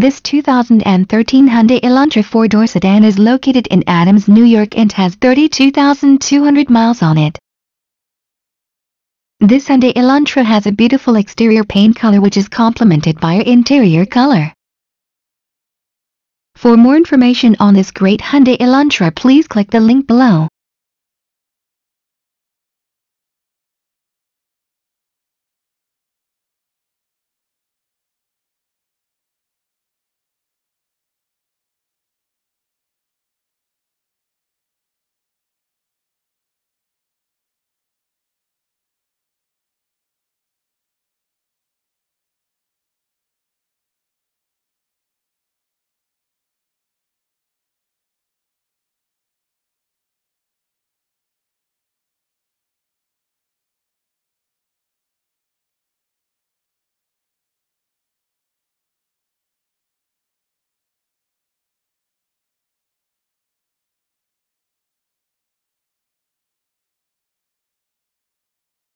This 2013 Hyundai Elantra four-door sedan is located in Adams, New York and has 32,200 miles on it. This Hyundai Elantra has a beautiful exterior paint color which is complemented by an interior color. For more information on this great Hyundai Elantra, please click the link below.